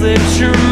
that you're